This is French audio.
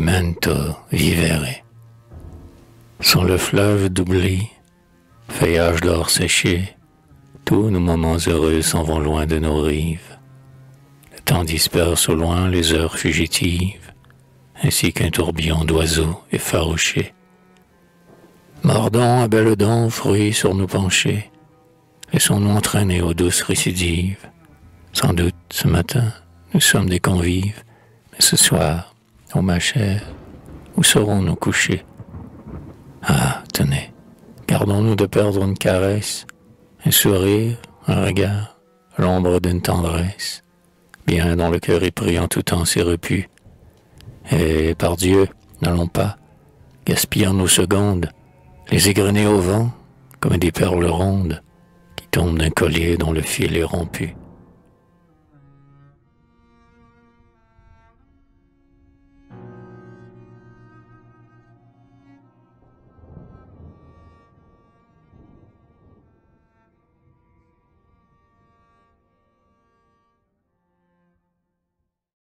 Memento vivere. Sans le fleuve d'oubli, feuillage d'or séché, tous nos moments heureux s'en vont loin de nos rives. Le temps disperse au loin les heures fugitives, ainsi qu'un tourbillon d'oiseaux effarouchés. Mordant à belles dents, fruits sur nous penchés, laissons-nous entraîner aux douces récidives. Sans doute, ce matin, nous sommes des convives, mais ce soir, ô ma chère, où serons-nous couchés? Ah, tenez, gardons-nous de perdre une caresse, un sourire, un regard, l'ombre d'une tendresse, bien dont le cœur est pris en tout temps s'est repu. Et, par Dieu, n'allons pas, gaspillant nos secondes, les égrener au vent, comme des perles rondes, qui tombent d'un collier dont le fil est rompu.